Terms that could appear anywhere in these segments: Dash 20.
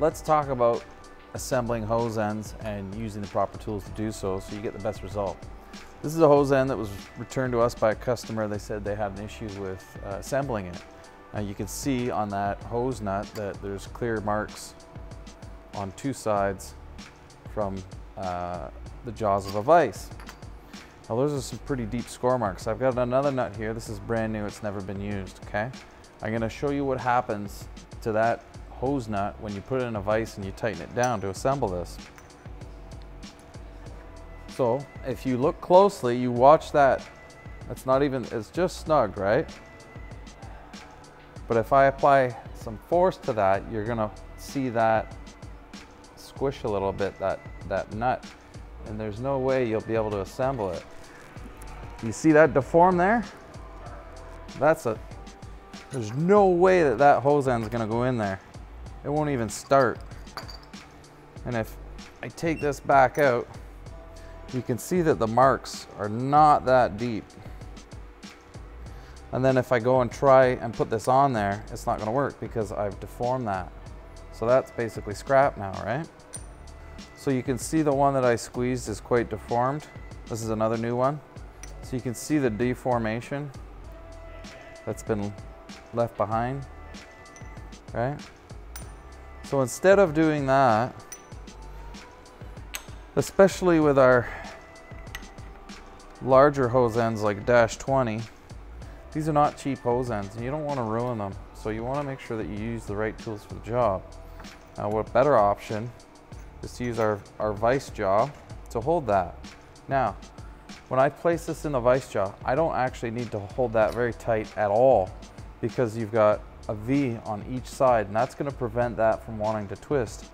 Let's talk about assembling hose ends and using the proper tools to do so, so you get the best result. This is a hose end that was returned to us by a customer. They said they had an issue with assembling it. Now you can see on that hose nut that there's clear marks on two sides from the jaws of a vise. Now those are some pretty deep score marks. I've got another nut here. This is brand new, it's never been used, okay? I'm gonna show you what happens to that hose nut when you put it in a vise and you tighten it down to assemble this. So if you look closely, you watch that, that's not even, it's just snug, right? But if I apply some force to that, you're gonna see that squish a little bit, that nut, and there's no way you'll be able to assemble it. You see that deform there? There's no way that hose end's gonna go in there. It won't even start. And if I take this back out, you can see that the marks are not that deep. And then if I go and try and put this on there, it's not gonna work because I've deformed that. So that's basically scrap now, right? So you can see the one that I squeezed is quite deformed. This is another new one. So you can see the deformation that's been left behind, right? So instead of doing that, especially with our larger hose ends like Dash 20, these are not cheap hose ends and you don't want to ruin them. So you want to make sure that you use the right tools for the job. Now what better option is to use our vise jaw to hold that. Now, when I place this in the vise jaw, I don't actually need to hold that very tight at all because you've got a V on each side and that's going to prevent that from wanting to twist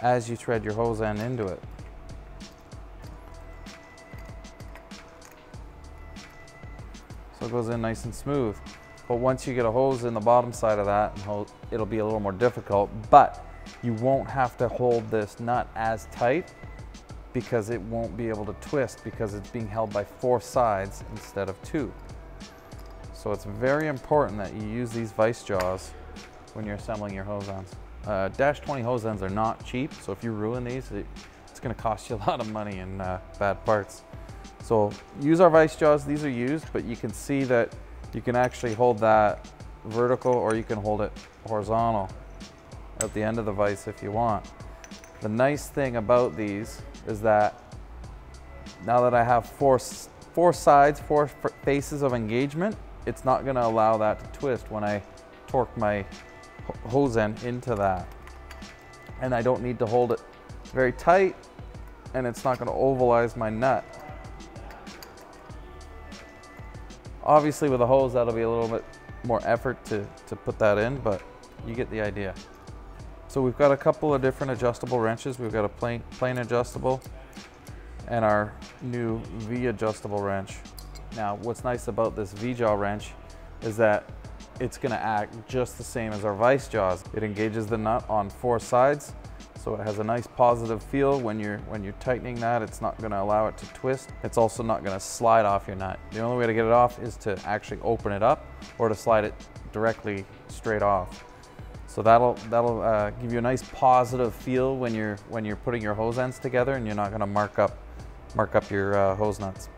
as you thread your hose end into it. So it goes in nice and smooth. But once you get a hose in the bottom side of that, it'll be a little more difficult, but you won't have to hold this nut as tight because it won't be able to twist because it's being held by four sides instead of two. So it's very important that you use these vise jaws when you're assembling your hose ends. Dash 20 hose ends are not cheap, so if you ruin these, it's gonna cost you a lot of money in bad parts. So use our vise jaws, these are used, but you can see that you can actually hold that vertical or you can hold it horizontal at the end of the vise if you want. The nice thing about these is that now that I have four sides, four faces of engagement, it's not gonna allow that to twist when I torque my hose end into that. And I don't need to hold it very tight and it's not gonna ovalize my nut. Obviously with a hose, that'll be a little bit more effort to put that in, but you get the idea. So we've got a couple of different adjustable wrenches. We've got a plain adjustable and our new V adjustable wrench. Now, what's nice about this V jaw wrench is that it's gonna act just the same as our vise jaws. It engages the nut on four sides, so it has a nice positive feel when you're tightening that. It's not gonna allow it to twist. It's also not gonna slide off your nut. The only way to get it off is to actually open it up or to slide it directly straight off. So that'll give you a nice positive feel when you're putting your hose ends together and you're not gonna mark up your hose nuts.